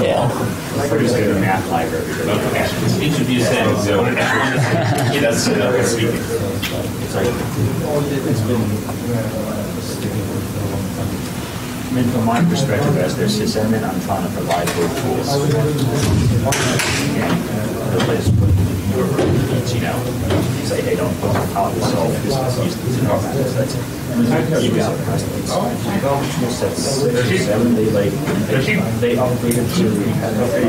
Yeah. We're just doing a math library. Okay. Each of you said zero. That's speaking. I mean, from my perspective as their sysadmin, I'm trying to provide good tools. You say, hey, don't how to solve this, use these informatics. That's it. You got they upgraded to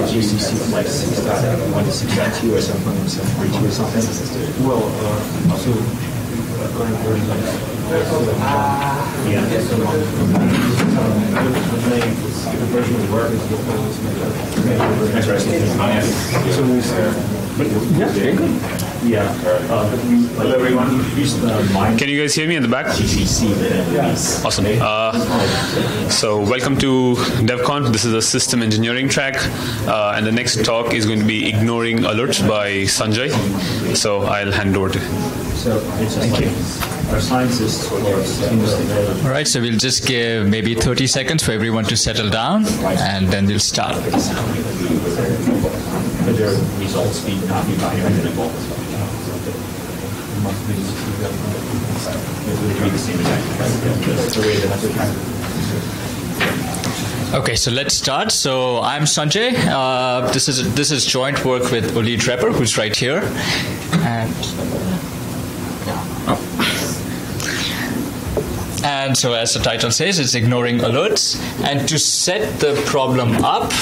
GCC from like 6.1 to 6.2 or something, 6.3 or something. Well, can you guys hear me in the back? Awesome. So welcome to DevConf. This is a system engineering track, and the next talk is going to be Ignoring Alerts by Sanjay. So I'll hand over to him. So thank you. Our scientists were all right, so we'll just give maybe 30 seconds for everyone to settle down, and then we'll start. But their results need not be identical. Must be the same exact. Okay, so let's start. So I'm Sanjay. This is joint work with Uli Trepper, who's right here, and so as the title says, it's Ignoring Alerts. And to set the problem up,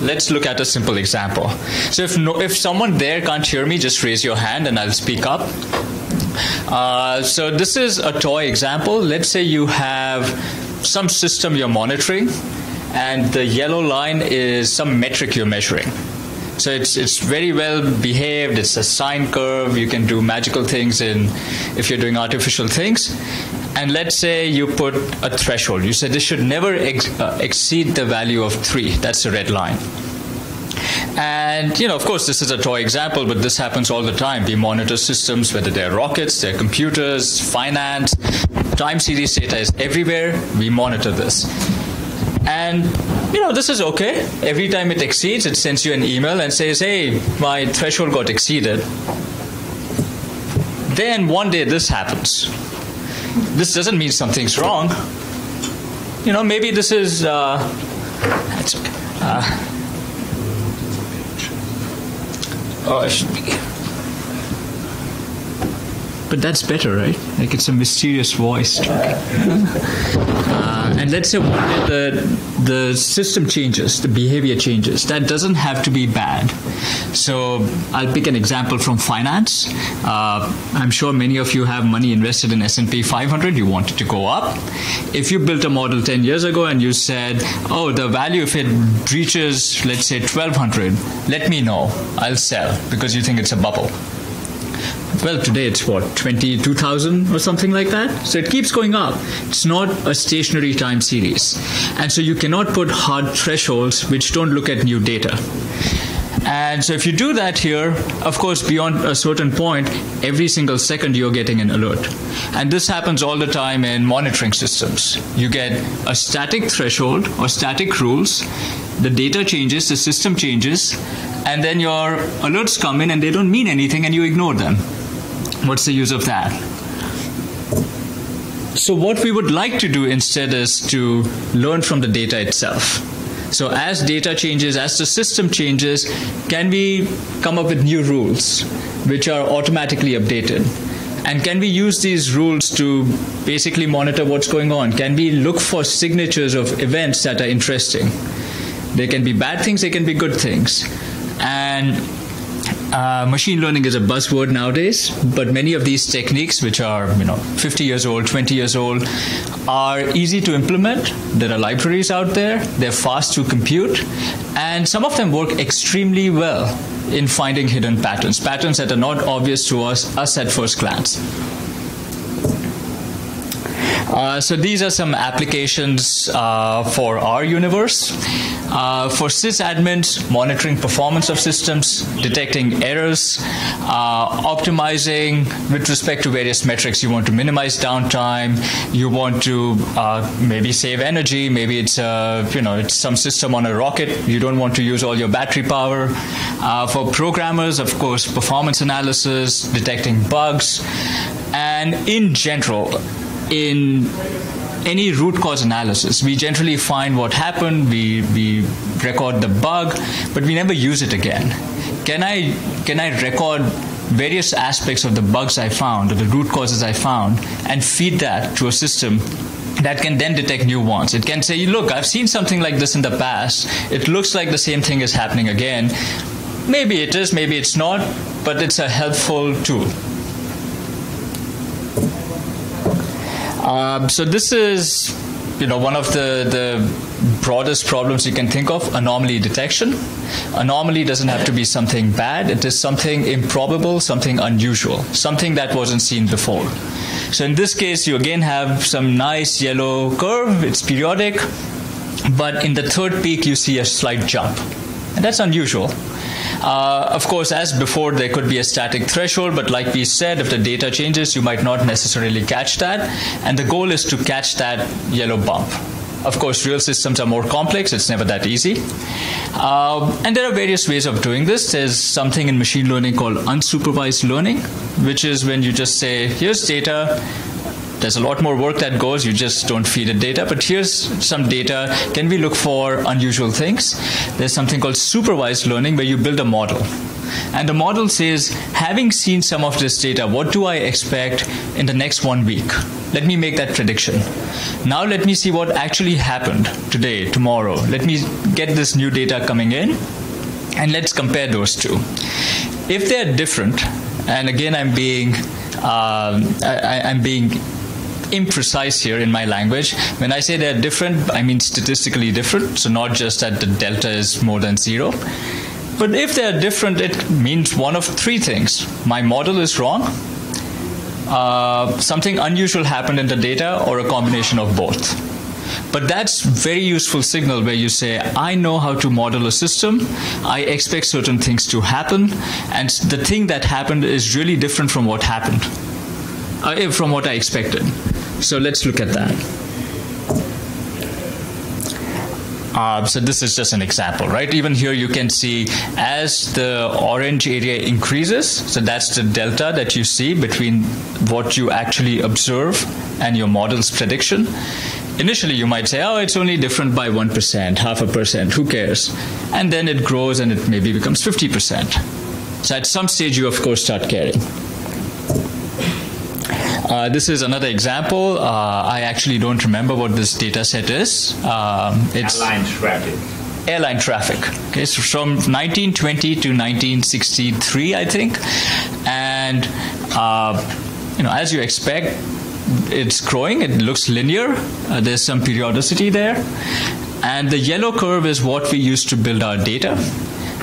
let's look at a simple example. So if someone there can't hear me, just raise your hand and I'll speak up. So this is a toy example. Let's say you have some system you're monitoring, and the yellow line is some metric you're measuring. So it's very well behaved, it's a sine curve, you can do magical things if you're doing artificial things. And let's say you put a threshold. You said this should never exceed the value of 3. That's the red line. And, you know, of course, this is a toy example, but this happens all the time. We monitor systems, whether they're rockets, they're computers, finance, time series data is everywhere. We monitor this. And, you know, this is okay. Every time it exceeds, it sends you an email and says, hey, my threshold got exceeded. Then one day this happens. This doesn't mean something's wrong. You know, maybe this is, but that's better, right? Like it's a mysterious voice talking. And let's say one day the system changes, the behavior changes. That doesn't have to be bad. So I'll pick an example from finance. I'm sure many of you have money invested in S&P 500. You want it to go up. If you built a model 10 years ago and you said, oh, the value, if it breaches, let's say 1,200, let me know. I'll sell because you think it's a bubble. Well, today it's what, 22,000 or something like that? So it keeps going up. It's not a stationary time series. And so you cannot put hard thresholds which don't look at new data. And so if you do that here, of course, beyond a certain point, every single second you're getting an alert. And this happens all the time in monitoring systems. You get a static threshold or static rules. The data changes, the system changes, and then your alerts come in and they don't mean anything and you ignore them. What's the use of that? So what we would like to do instead is to learn from the data itself. So as data changes, as the system changes, can we come up with new rules which are automatically updated? And can we use these rules to basically monitor what's going on? Can we look for signatures of events that are interesting? They can be bad things, they can be good things. And machine learning is a buzzword nowadays, but many of these techniques, which are 50 years old, 20 years old, are easy to implement. There are libraries out there. They're fast to compute. And some of them work extremely well in finding hidden patterns, patterns that are not obvious to us at first glance. So these are some applications for our universe. For sysadmins, monitoring performance of systems, detecting errors, optimizing with respect to various metrics. You want to minimize downtime. You want to maybe save energy. Maybe it's it's some system on a rocket. You don't want to use all your battery power. For programmers, of course, performance analysis, detecting bugs, and in general, in any root cause analysis, we generally find what happened, we record the bug, but we never use it again. Can I record various aspects of the bugs I found, or the root causes I found, and feed that to a system that can then detect new ones? It can say, look, I've seen something like this in the past. It looks like the same thing is happening again. Maybe it is, maybe it's not, but it's a helpful tool. So this is, one of the broadest problems you can think of, anomaly detection. Anomaly doesn't have to be something bad. It is something improbable, something unusual, something that wasn't seen before. So in this case, you again have some nice yellow curve. It's periodic. But in the third peak, you see a slight jump. And that's unusual. Of course, as before, there could be a static threshold, but like we said, if the data changes, you might not necessarily catch that. And the goal is to catch that yellow bump. Of course, real systems are more complex. It's never that easy. And there are various ways of doing this. There's something in machine learning called unsupervised learning, which is when you just say, here's data. There's a lot more work that goes. You just don't feed it data. But here's some data. Can we look for unusual things? There's something called supervised learning, where you build a model. And the model says, having seen some of this data, what do I expect in the next 1 week? Let me make that prediction. Now let me see what actually happened today, tomorrow. Let me get this new data coming in, and let's compare those two. If they're different, and again, I'm being imprecise here in my language. When I say they're different, I mean statistically different, so not just that the delta is more than zero. But if they're different, it means one of three things. My model is wrong, something unusual happened in the data, or a combination of both. But that's very useful signal where you say, I know how to model a system. I expect certain things to happen. And the thing that happened is really different from what happened. From what I expected. So let's look at that. So this is just an example, right? Even here you can see as the orange area increases, so that's the delta that you see between what you actually observe and your model's prediction. Initially you might say, oh, it's only different by 1%, 0.5%, who cares? And then it grows and it maybe becomes 50%. So at some stage you of course start caring. This is another example. I actually don't remember what this data set is. It's airline traffic. Airline traffic. Okay, so from 1920 to 1963, I think. And as you expect, it's growing. It looks linear. There's some periodicity there. And the yellow curve is what we use to build our data.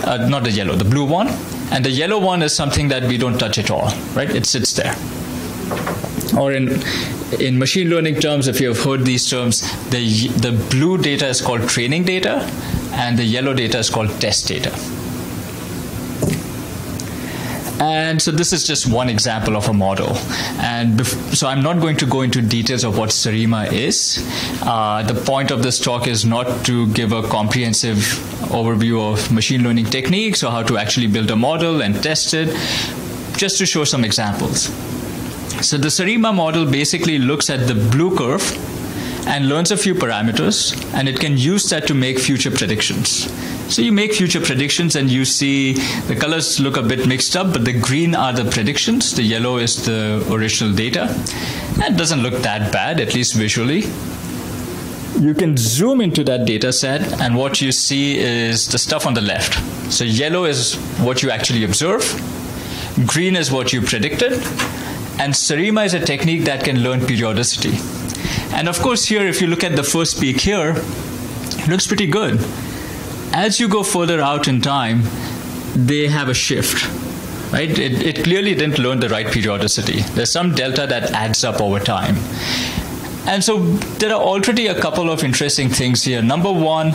Not the yellow, the blue one. And the yellow one is something that we don't touch at all, right? It sits there. Or in machine learning terms, if you have heard these terms, the blue data is called training data, and the yellow data is called test data. And so this is just one example of a model. And so I'm not going to go into details of what SARIMA is. The point of this talk is not to give a comprehensive overview of machine learning techniques or how to actually build a model and test it, just to show some examples. So the SARIMA model basically looks at the blue curve and learns a few parameters, and it can use that to make future predictions. So you make future predictions and you see the colors look a bit mixed up, but the green are the predictions, the yellow is the original data. That doesn't look that bad, at least visually. You can zoom into that data set, and what you see is the stuff on the left. So yellow is what you actually observe, green is what you predicted, and SARIMA is a technique that can learn periodicity. And of course here, if you look at the first peak here, it looks pretty good. As you go further out in time, they have a shift, right? It clearly didn't learn the right periodicity. There's some delta that adds up over time. And so there are already a couple of interesting things here. Number one,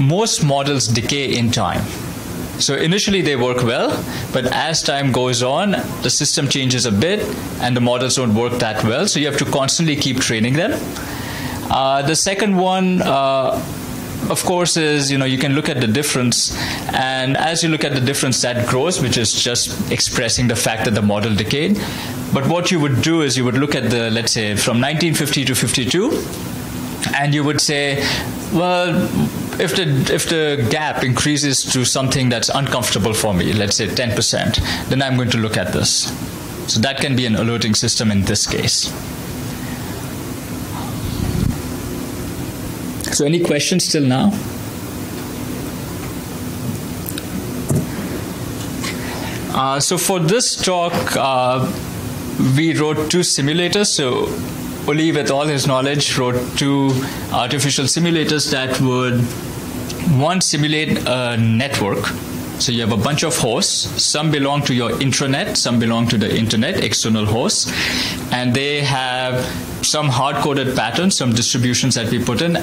most models decay in time. So initially they work well, but as time goes on, the system changes a bit and the models don't work that well. So you have to constantly keep training them. The second one, of course, is, you can look at the difference, and as you look at the difference, that grows, which is just expressing the fact that the model decayed. But what you would do is you would look at the, let's say, from 1950 to 52, and you would say, well, if the gap increases to something that's uncomfortable for me, let's say 10%, then I'm going to look at this. So that can be an alerting system in this case. So any questions till now? So for this talk, we wrote two simulators. So Uli, with all his knowledge, wrote two artificial simulators that would, one, simulate a network. So you have a bunch of hosts. Some belong to your intranet, some belong to the internet, external hosts, and they have some hard-coded patterns, some distributions that we put in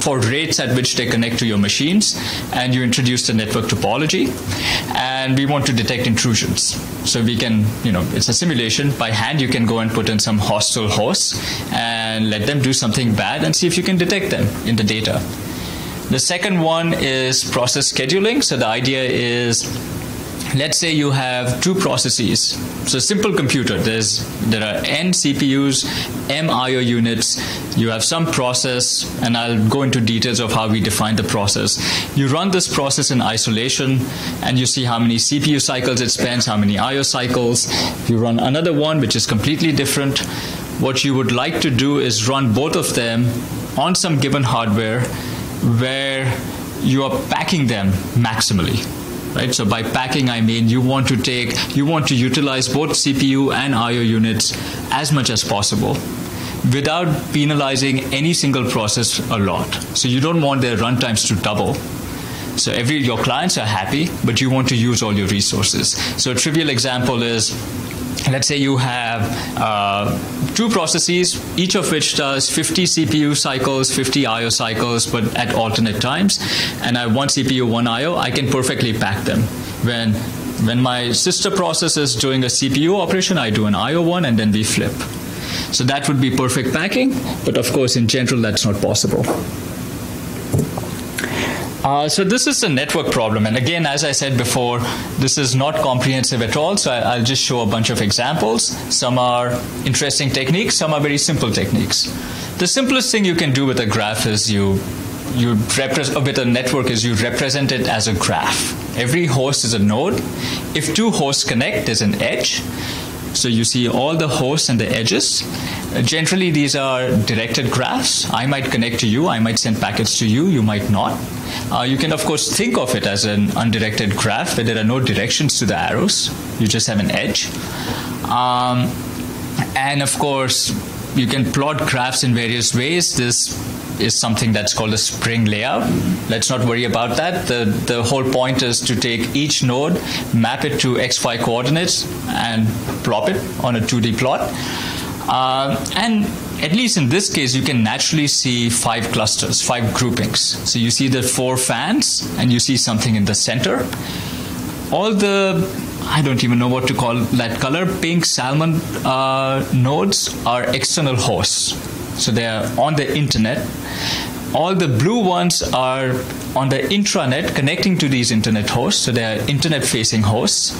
for rates at which they connect to your machines, and you introduce the network topology, and we want to detect intrusions. So we can, it's a simulation. By hand, you can go and put in some hostile hosts and let them do something bad and see if you can detect them in the data. The second one is process scheduling. So the idea is, let's say you have two processes. So simple computer, there are N CPUs, M IO units. You have some process, and I'll go into details of how we define the process. You run this process in isolation, and you see how many CPU cycles it spends, how many IO cycles. You run another one, which is completely different. What you would like to do is run both of them on some given hardware, where you are packing them maximally, right? So by packing, I mean you want to utilize both CPU and IO units as much as possible without penalizing any single process a lot. So you don't want their runtimes to double. So your clients are happy, but you want to use all your resources. So a trivial example is, let's say you have two processes, each of which does 50 CPU cycles, 50 IO cycles, but at alternate times. And I have one CPU, one IO. I can perfectly pack them. When my sister process is doing a CPU operation, I do an IO one, and then we flip. So that would be perfect packing. But of course, in general, that's not possible. So this is the network problem. And again, as I said before, this is not comprehensive at all. So I'll just show a bunch of examples. Some are interesting techniques. Some are very simple techniques. The simplest thing you can do with a graph is with a network is you represent it as a graph. Every host is a node. If two hosts connect, there's an edge. So you see all the hosts and the edges. Generally, these are directed graphs. I might connect to you. I might send packets to you. You might not. You can, of course, think of it as an undirected graph where there are no directions to the arrows. You just have an edge. And, of course, you can plot graphs in various ways. This is something that's called a spring layout. Let's not worry about that. The whole point is to take each node, map it to XY coordinates, and plop it on a 2D plot. And at least in this case, you can naturally see five clusters, five groupings. So you see the four fans, and you see something in the center. All the, I don't even know what to call that color, pink salmon nodes are external hosts. So they are on the internet. All the blue ones are on the intranet, connecting to these internet hosts. So they are internet-facing hosts.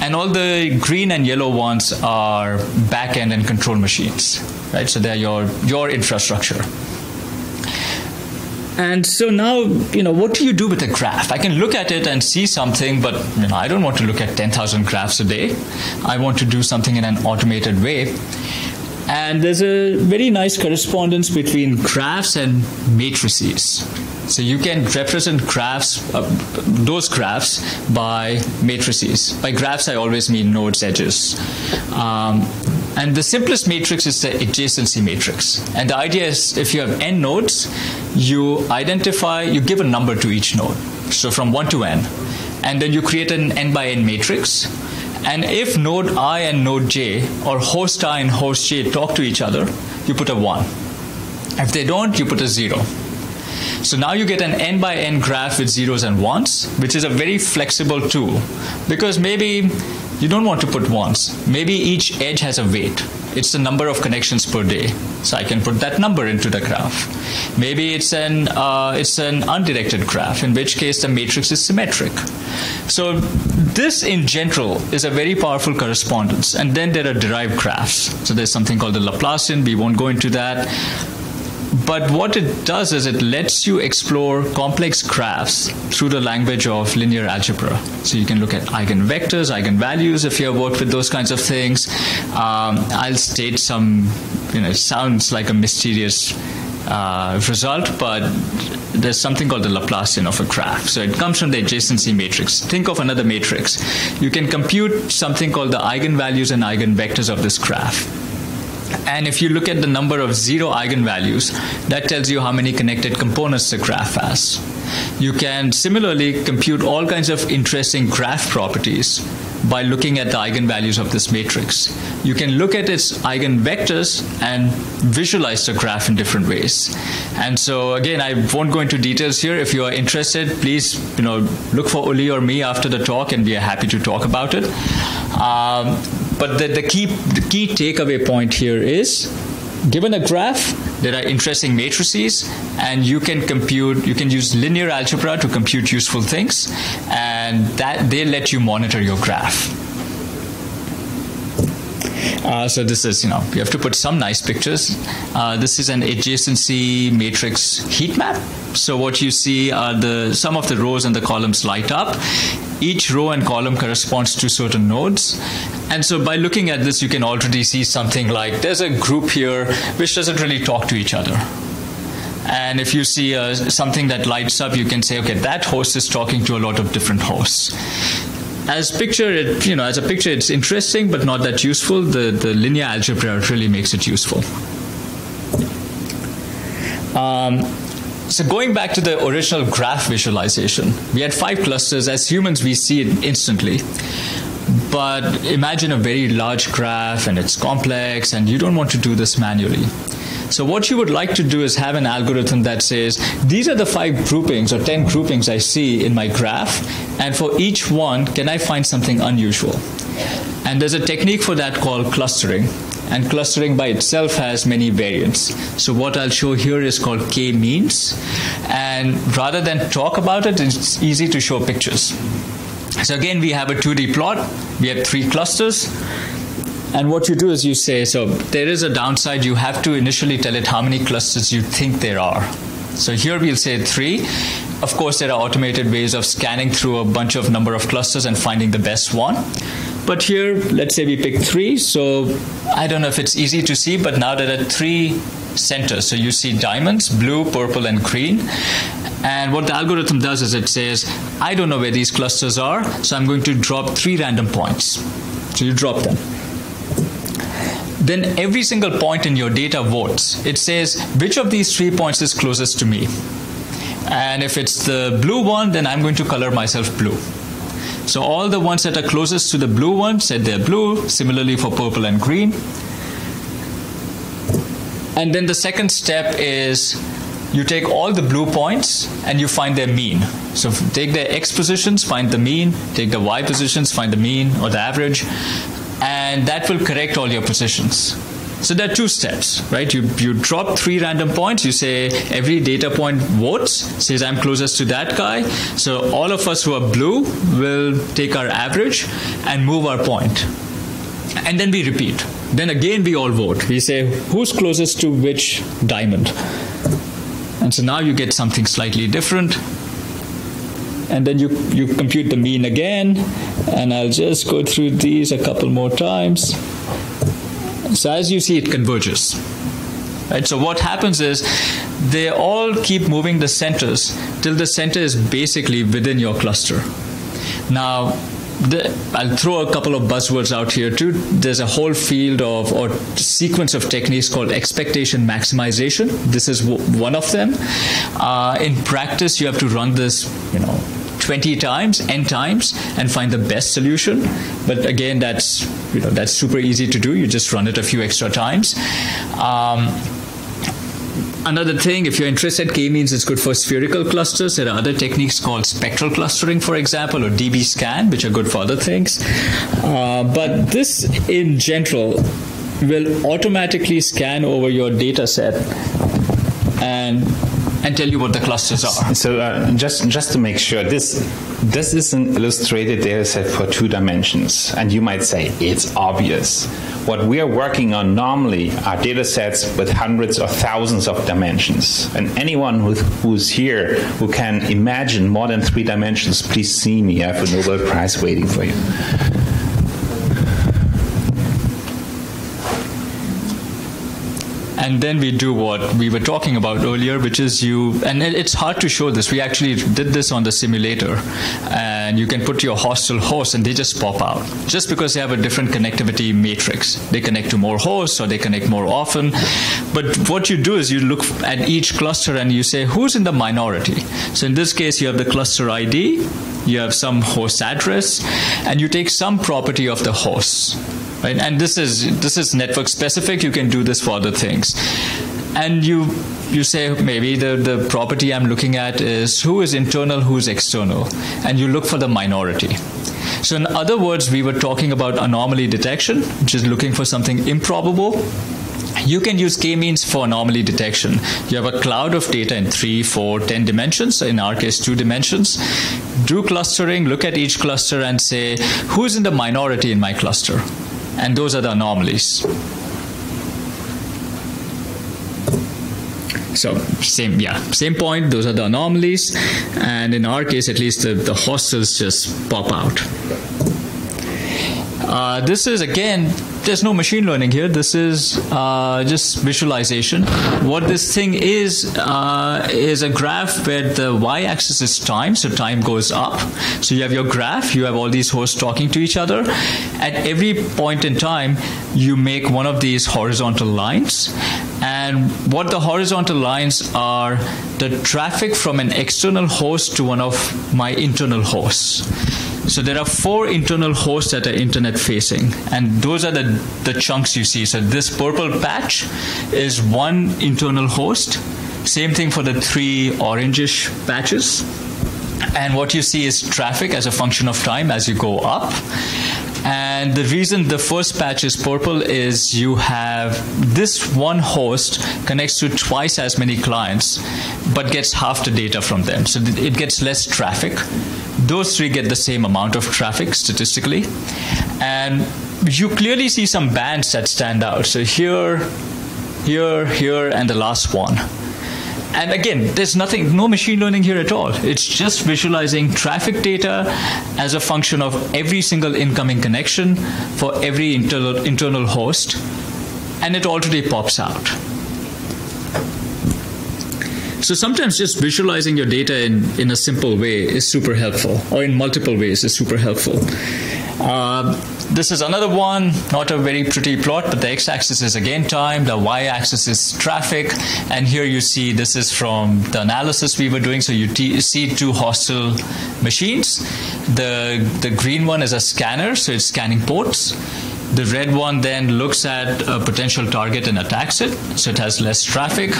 And all the green and yellow ones are back-end and control machines, right? So they're your infrastructure. And so now, what do you do with a graph? I can look at it and see something, but I don't want to look at 10,000 graphs a day. I want to do something in an automated way. And there's a very nice correspondence between graphs and matrices. So you can represent those graphs by matrices. By graphs, I always mean nodes, edges. And the simplest matrix is the adjacency matrix. And the idea is if you have n nodes, you give a number to each node. So from 1 to n. And then you create an n by n matrix. And if node I and node J or host I and host J talk to each other, you put a 1. If they don't, you put a 0. So now you get an n by n graph with zeros and ones, which is a very flexible tool, because maybe you don't want to put ones. Maybe each edge has a weight. It's the number of connections per day. So I can put that number into the graph. Maybe it's an undirected graph, in which case the matrix is symmetric. So this in general is a very powerful correspondence. And then there are derived graphs. So there's something called the Laplacian. We won't go into that. But what it does is it lets you explore complex graphs through the language of linear algebra. So you can look at eigenvectors, eigenvalues, if you have worked with those kinds of things. I'll state some, it sounds like a mysterious result, but there's something called the Laplacian of a graph. So it comes from the adjacency matrix. Think of another matrix. You can compute something called the eigenvalues and eigenvectors of this graph. And if you look at the number of 0 eigenvalues, that tells you how many connected components the graph has. You can similarly compute all kinds of interesting graph properties by looking at the eigenvalues of this matrix. You can look at its eigenvectors and visualize the graph in different ways. And so again, I won't go into details here. If you are interested, please look for Uli or me after the talk, and we are happy to talk about it. But the key takeaway point here is, given a graph, there are interesting matrices, and you can use linear algebra to compute useful things, and that they let you monitor your graph. So this is, you have to put some nice pictures. This is an adjacency matrix heat map. So what you see are some of the rows and the columns light up. Each row and column corresponds to certain nodes. And so by looking at this, you can already see something like there's a group here which doesn't really talk to each other. And if you see something that lights up, you can say, okay, that host is talking to a lot of different hosts. As a picture, it's interesting, but not that useful. The linear algebra really makes it useful. So going back to the original graph visualization, we had 5 clusters. As humans, we see it instantly. But imagine a very large graph, and it's complex, and you don't want to do this manually. So what you would like to do is have an algorithm that says, these are the 5 groupings or 10 groupings I see in my graph, and for each one, can I find something unusual? And there's a technique for that called clustering, and clustering by itself has many variants. So what I'll show here is called k-means, and rather than talk about it, it's easy to show pictures. So again, we have a 2D plot, we have 3 clusters. And what you do is you say, so there is a downside. You have to initially tell it how many clusters you think there are. So here we'll say 3. Of course, there are automated ways of scanning through a bunch of number of clusters and finding the best one. But here, let's say we pick 3. So I don't know if it's easy to see, but now there are 3 centers. So you see diamonds, blue, purple, and green. And what the algorithm does is it says, I don't know where these clusters are, so I'm going to drop 3 random points. So you drop them. Then every single point in your data votes. It says, which of these 3 points is closest to me? And if it's the blue one, then I'm going to color myself blue. So all the ones that are closest to the blue one said they're blue, similarly for purple and green. And then the second step is you take all the blue points and you find their mean. So take their x positions, find the mean, take the y positions, find the mean or the average. And that will correct all your positions. So there are 2 steps, right? You drop 3 random points. You say every data point votes, says I'm closest to that guy. So all of us who are blue will take our average and move our point. And then we repeat. Then again, we all vote. We say who's closest to which diamond. And so now you get something slightly different. And then you compute the mean again. And I'll just go through these a couple more times. So as you see, it converges. Right? So what happens is they all keep moving the centers till the center is basically within your cluster. Now, I'll throw a couple of buzzwords out here too. There's a whole field of or sequence of techniques called expectation maximization. This is one of them. In practice, you have to run this, 20 times, n times, and find the best solution. But again, that's, you know, that's super easy to do. You just run it a few extra times. Another thing, if you're interested, k-means is good for spherical clusters. There are other techniques called spectral clustering, for example, or DB scan, which are good for other things. But this, in general, will automatically scan over your data set and tell you what the clusters are. So just to make sure, this is an illustrated data set for 2 dimensions. And you might say, it's obvious. What we are working on normally are data sets with hundreds or thousands of dimensions. And anyone who's here who can imagine more than 3 dimensions, please see me. I have a Nobel Prize waiting for you. And then we do what we were talking about earlier, which is you, and it's hard to show this. We actually did this on the simulator. And you can put your hostel hosts and they just pop out. Just because they have a different connectivity matrix. They connect to more hosts or they connect more often. But what you do is you look at each cluster and you say, who's in the minority? So in this case, you have the cluster ID, you have some host address, and you take some property of the hosts. Right? And this is network specific. You can do this for other things. And you say, maybe the property I'm looking at is who is internal, who is external. And you look for the minority. So in other words, we were talking about anomaly detection, which is looking for something improbable. You can use k-means for anomaly detection. You have a cloud of data in 3, 4, 10 dimensions. In our case, 2 dimensions. Do clustering, look at each cluster and say, who's in the minority in my cluster? And those are the anomalies. So same point, those are the anomalies. And in our case, at least the hostels just pop out. This is, again, there's no machine learning here. This is just visualization. What this thing is a graph where the y-axis is time, so time goes up. So you have your graph, you have all these hosts talking to each other. At every point in time, you make one of these horizontal lines. And what the horizontal lines are the traffic from an external host to one of my internal hosts. So there are 4 internal hosts that are internet facing, and those are the chunks you see. So this purple patch is 1 internal host. Same thing for the 3 orangish patches. And what you see is traffic as a function of time as you go up. And the reason the first patch is purple is you have this 1 host connects to 2x as many clients, but gets half the data from them. So it gets less traffic. Those 3 get the same amount of traffic statistically. And you clearly see some bands that stand out. So here, here, here, and the last one. And again, there's nothing, no machine learning here at all. It's just visualizing traffic data as a function of every single incoming connection for every internal host. And it already pops out. So sometimes just visualizing your data in a simple way is super helpful, or in multiple ways is super helpful. This is another one, not a very pretty plot, but the x-axis is again time, the y-axis is traffic, and here you see this is from the analysis we were doing. So you see 2 hostile machines. The green one is a scanner, so it's scanning ports. The red one then looks at a potential target and attacks it, so it has less traffic.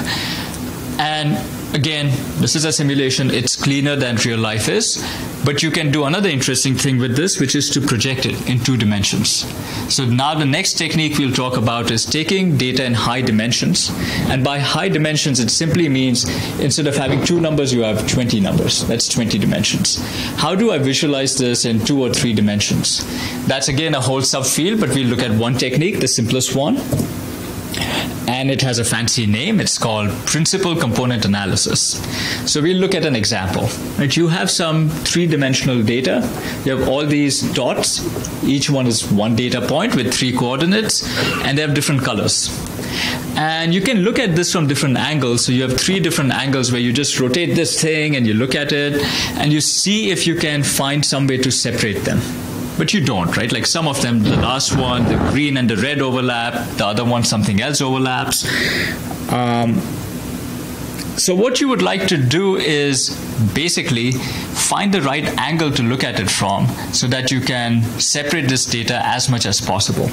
And again, this is a simulation. It's cleaner than real life is. But you can do another interesting thing with this, which is to project it in 2 dimensions. So now the next technique we'll talk about is taking data in high dimensions. And by high dimensions, it simply means instead of having 2 numbers, you have 20 numbers. That's 20 dimensions. How do I visualize this in 2 or 3 dimensions? That's, again, a whole subfield, but we'll look at one technique, the simplest one. And it has a fancy name. It's called principal component analysis. So we'll look at an example. Right? You have some 3-dimensional data. You have all these dots. Each one is 1 data point with 3 coordinates, and they have different colors. And you can look at this from different angles. So you have 3 different angles where you just rotate this thing and you look at it, and you see if you can find some way to separate them. But you don't, right? Like some of them, the last one, the green and the red overlap. The other one, something else overlaps. So what you would like to do is basically find the right angle to look at it from so that you can separate this data as much as possible.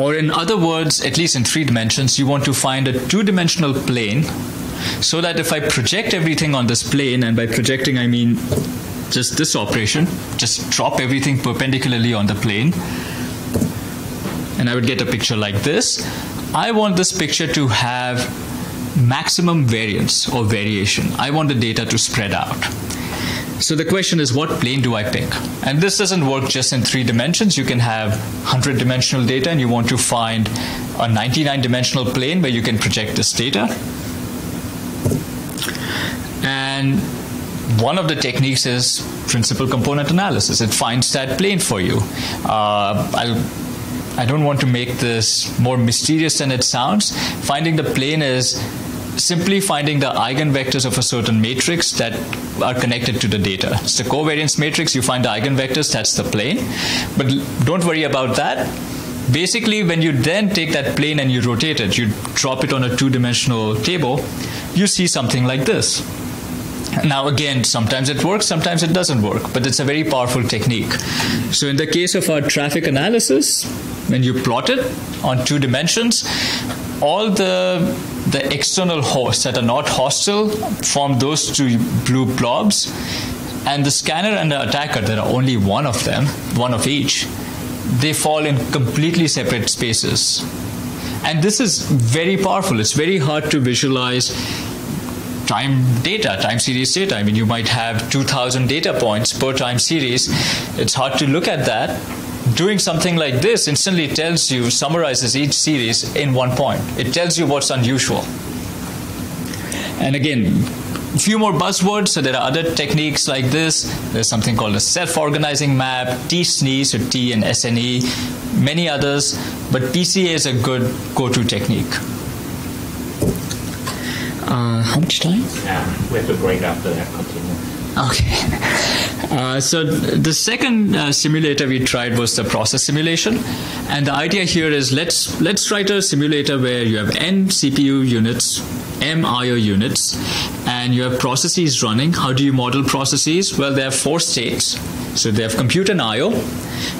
Or in other words, at least in 3 dimensions, you want to find a 2-dimensional plane so that if I project everything on this plane, and by projecting I mean just this operation, just drop everything perpendicularly on the plane, and I would get a picture like this. I want this picture to have maximum variance or variation. I want the data to spread out. So the question is, what plane do I pick? And this doesn't work just in 3 dimensions. You can have 100-dimensional data and you want to find a 99-dimensional plane where you can project this data. And one of the techniques is principal component analysis. It finds that plane for you. I don't want to make this more mysterious than it sounds. Finding the plane is simply finding the eigenvectors of a certain matrix that are connected to the data. It's the covariance matrix. You find the eigenvectors, that's the plane. But don't worry about that. Basically, when you then take that plane and you rotate it, you drop it on a 2-dimensional table, you see something like this. Now again, sometimes it works, sometimes it doesn't work, but it's a very powerful technique. So in the case of our traffic analysis, when you plot it on 2 dimensions, all the external hosts that are not hostile form those 2 blue blobs, and the scanner and the attacker, there are only one of them, one of each, they fall in completely separate spaces. And this is very powerful. It's very hard to visualize time data, time series data. I mean, you might have 2,000 data points per time series. It's hard to look at that. Doing something like this instantly tells you, summarizes each series in one point. It tells you what's unusual. And again, a few more buzzwords. So there are other techniques like this. There's something called a self-organizing map, T-SNE, so T and SNE, many others, but PCA is a good go-to technique. How much time? We have to break after that. Continue. Okay. So the second simulator we tried was the process simulation, and the idea here is let's write a simulator where you have n CPU units, m IO units, and you have processes running. How do you model processes? Well, they have 4 states. So they have compute and IO,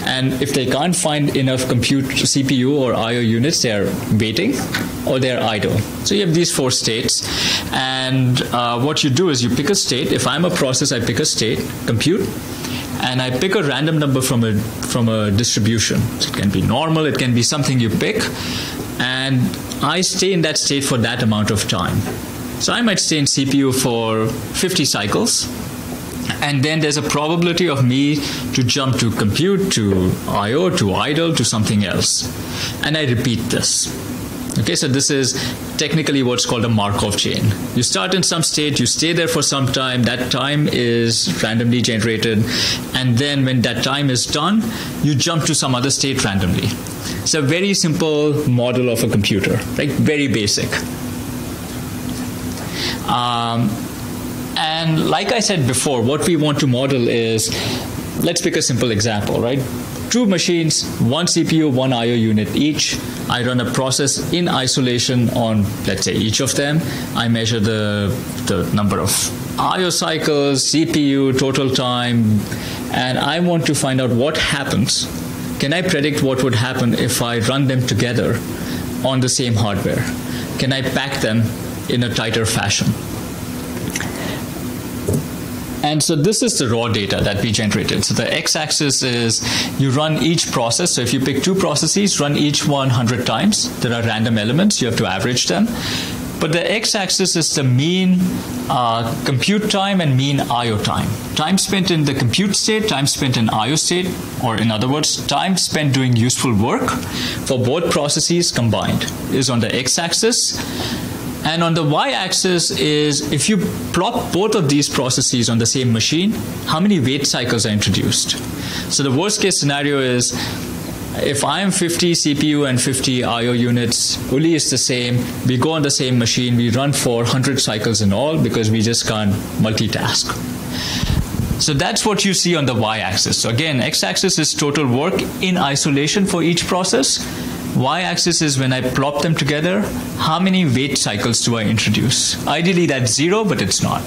and if they can't find enough compute CPU or IO units, they are waiting or they are idle. So you have these 4 states, and what you do is you pick a state. If I'm a process, I pick a state, compute, and I pick a random number from a distribution. So it can be normal, it can be something you pick, and I stay in that state for that amount of time. So I might stay in CPU for 50 cycles. And then there's a probability of me to jump to compute, to IO, to idle, to something else. And I repeat this. Okay, so this is technically what's called a Markov chain. You start in some state, you stay there for some time, that time is randomly generated, and then when that time is done, you jump to some other state randomly. It's a very simple model of a computer, like very basic. And like I said before, what we want to model is, let's pick a simple example, right? 2 machines, 1 CPU, 1 IO unit each. I run a process in isolation on, let's say, each of them. I measure the number of IO cycles, CPU, total time, and I want to find out what happens. Can I predict what would happen if I run them together on the same hardware? Can I pack them in a tighter fashion? And so this is the raw data that we generated. So the x-axis is you run each process. So if you pick 2 processes, run each one 100 times. There are random elements. You have to average them. But the x-axis is the mean compute time and mean IO time. Time spent in the compute state, time spent in IO state, or in other words, time spent doing useful work for both processes combined is on the x-axis. And on the y-axis is if you plot both of these processes on the same machine, how many wait cycles are introduced. So the worst case scenario is if I'm 50 CPU and 50 IO units, Uli is the same, we go on the same machine, we run for 100 cycles in all because we just can't multitask. So that's what you see on the y-axis. So again, x-axis is total work in isolation for each process. y-axis is when I plop them together, how many wait cycles do I introduce? Ideally that's zero, but it's not.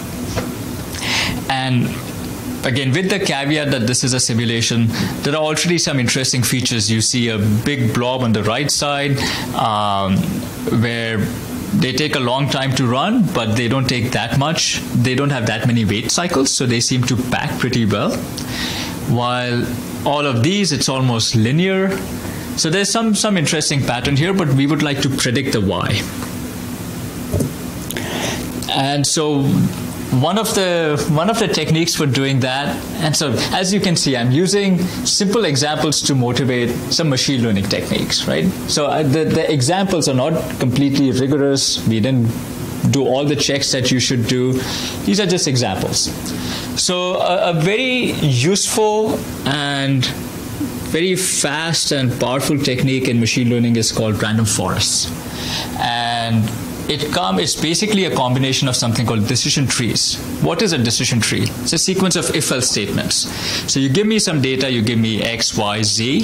And again, with the caveat that this is a simulation, there are already some interesting features. You see a big blob on the right side where they take a long time to run, but they don't take that much. They don't have that many wait cycles, so they seem to pack pretty well. While all of these, it's almost linear. So there's some interesting pattern here, but we would like to predict the Y. And so one of the techniques for doing that, and so as you can see, I'm using simple examples to motivate some machine learning techniques, right? So the examples are not completely rigorous. We didn't do all the checks that you should do. These are just examples. So a very useful and very fast and powerful technique in machine learning is called random forests. And it's basically a combination of something called decision trees. What is a decision tree? It's a sequence of if-else statements. So you give me some data, you give me X, Y, Z,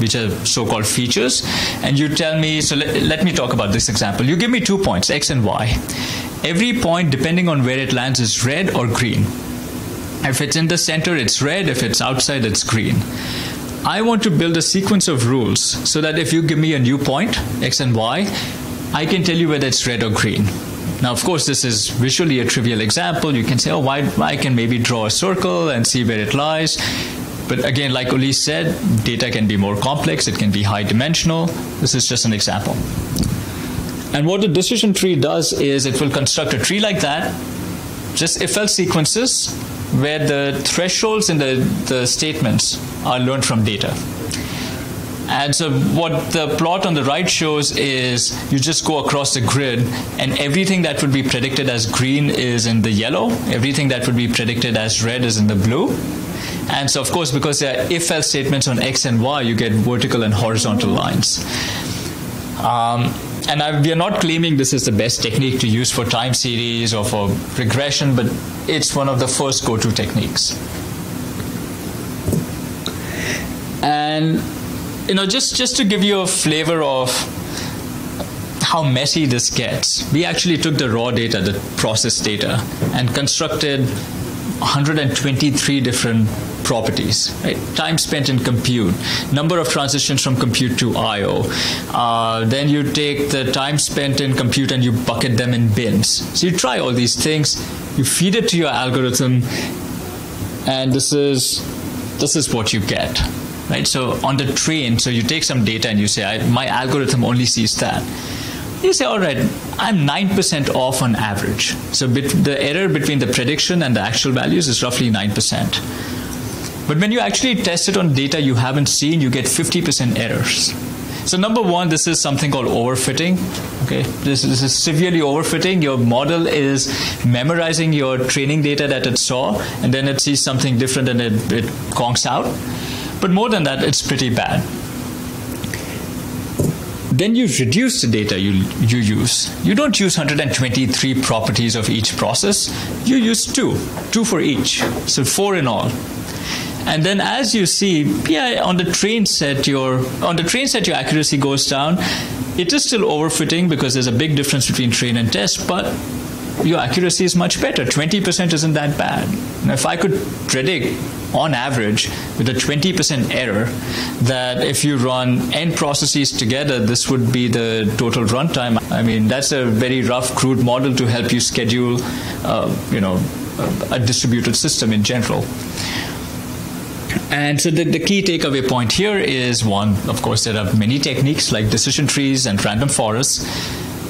which are so-called features, and you tell me, so let me talk about this example. You give me 2 points, X and Y. Every point, depending on where it lands, is red or green. If it's in the center, it's red. If it's outside, it's green. I want to build a sequence of rules so that if you give me a new point, X and Y, I can tell you whether it's red or green. Now, of course, this is visually a trivial example. You can say, oh, I can maybe draw a circle and see where it lies. But again, like Uli said, data can be more complex. It can be high dimensional. This is just an example. And what the decision tree does is it will construct a tree like that, just if-else sequences, where the thresholds in the statements are learned from data. And so what the plot on the right shows is you just go across the grid, and everything that would be predicted as green is in the yellow. Everything that would be predicted as red is in the blue. And so, of course, because there are if-else statements on X and Y, you get vertical and horizontal lines. We are not claiming this is the best technique to use for time series or for regression, but it's one of the first go-to techniques. And you know, just to give you a flavor of how messy this gets, we actually took the raw data, the process data, and constructed 123 different properties, right? Time spent in compute, number of transitions from compute to I/O. Then you take the time spent in compute and you bucket them in bins. So you try all these things, you feed it to your algorithm, and this is what you get, right? So on the train, so you take some data and you say, my algorithm only sees that. You say, all right, I'm 9% off on average. So the error between the prediction and the actual values is roughly 9%. But when you actually test it on data you haven't seen, you get 50% errors. So number one, this is something called overfitting. Okay, this is severely overfitting. Your model is memorizing your training data that it saw, and then it sees something different and it conks out. But more than that, it's pretty bad. Then you reduce the data you use. You don't use 123 properties of each process. You use two for each, so 4 in all. And then as you see, yeah, on the train set, your accuracy goes down. It is still overfitting because there's a big difference between train and test, but your accuracy is much better. 20% isn't that bad. Now, if I could predict on average with a 20% error that if you run n processes together, this would be the total runtime. I mean, that's a very rough, crude model to help you schedule, a distributed system in general. And so the key takeaway point here is, one, of course, there are many techniques like decision trees and random forests.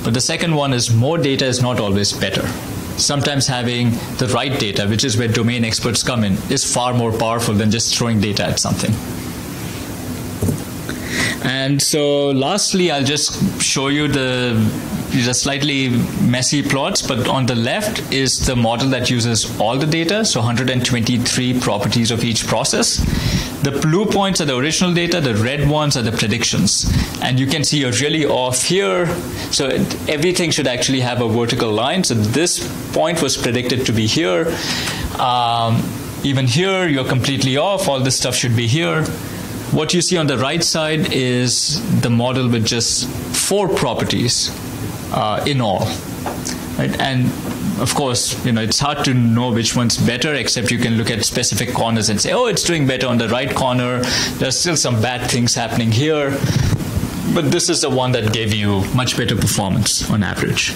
But the second one is more data is not always better. Sometimes having the right data, which is where domain experts come in, is far more powerful than just throwing data at something. And so lastly, I'll just show you these are slightly messy plots, but on the left is the model that uses all the data, so 123 properties of each process. The blue points are the original data, the red ones are the predictions. And you can see you're really off here, so everything should actually have a vertical line. So this point was predicted to be here. Even here, you're completely off, all this stuff should be here. What you see on the right side is the model with just 4 properties in all, right? And of course, you know, it's hard to know which one's better, except you can look at specific corners and say, oh, it's doing better on the right corner. There's still some bad things happening here, but this is the one that gave you much better performance on average.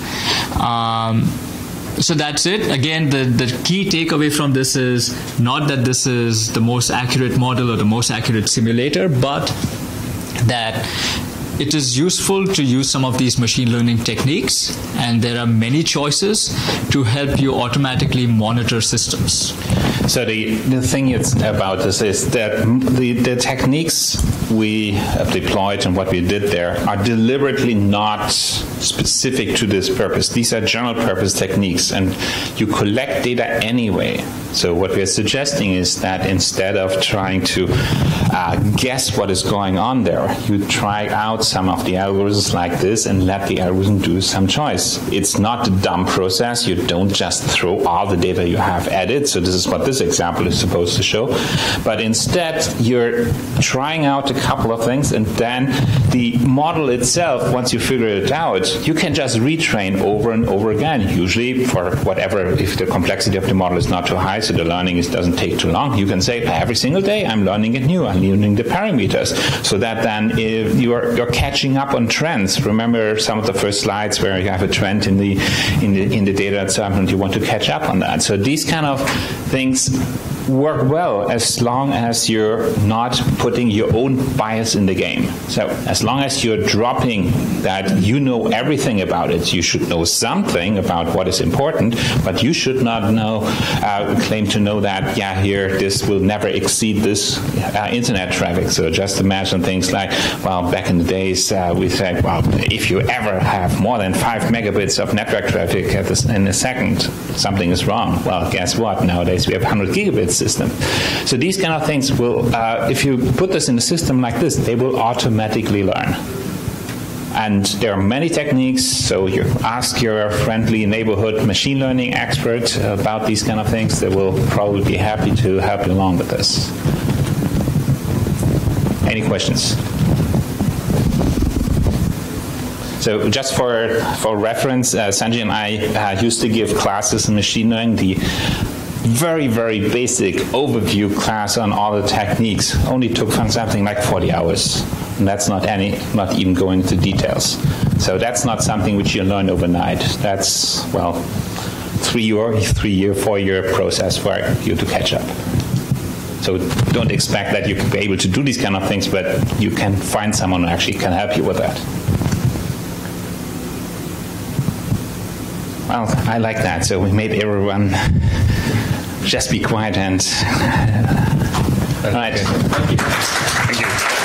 So that's it. Again, the key takeaway from this is not that this is the most accurate model or the most accurate simulator, but that it is useful to use some of these machine learning techniques, and there are many choices to help you automatically monitor systems. So the thing it's about this is that the techniques we have deployed and what we did there are deliberately not specific to this purpose. These are general purpose techniques, and you collect data anyway. So what we are suggesting is that instead of trying to guess what is going on there, you try out some of the algorithms like this and let the algorithm do some choice. It's not a dumb process. You don't just throw all the data you have at it. So this is what this example is supposed to show. But instead, you're trying out a couple of things, and then the model itself, once you figure it out, you can just retrain over and over again, usually for whatever, if the complexity of the model is not too high, so the learning doesn't take too long. You can say, every single day, I'm learning it new. I'm learning the parameters. So that then if you're catching up on trends. Remember some of the first slides where you have a trend in the data itself, and you want to catch up on that. So these kind of things work well as long as you're not putting your own bias in the game. So as long as you're dropping that you know everything about it, you should know something about what is important, but you should not know, claim to know that, yeah, here, this will never exceed this internet traffic. So just imagine things like, well, back in the days, we said, well, if you ever have more than 5 megabits of network traffic in a second, something is wrong. Well, guess what? Nowadays, we have 100 gigabits. System. So these kind of things will, if you put this in a system like this, they will automatically learn. And there are many techniques, so you ask your friendly neighborhood machine learning expert about these kind of things. They will probably be happy to help you along with this. Any questions? So just for reference, Sanjay and I used to give classes in machine learning, the very, very basic overview class on all the techniques. Only took from something like 40 hours. And that's not even going into details. So that's not something which you learn overnight. That's, well, 3-year, 4-year process for you to catch up. So don't expect that you can be able to do these kind of things, but you can find someone who actually can help you with that. Well, I like that. So we made everyone just be quiet and all right. Thank you. Thank you.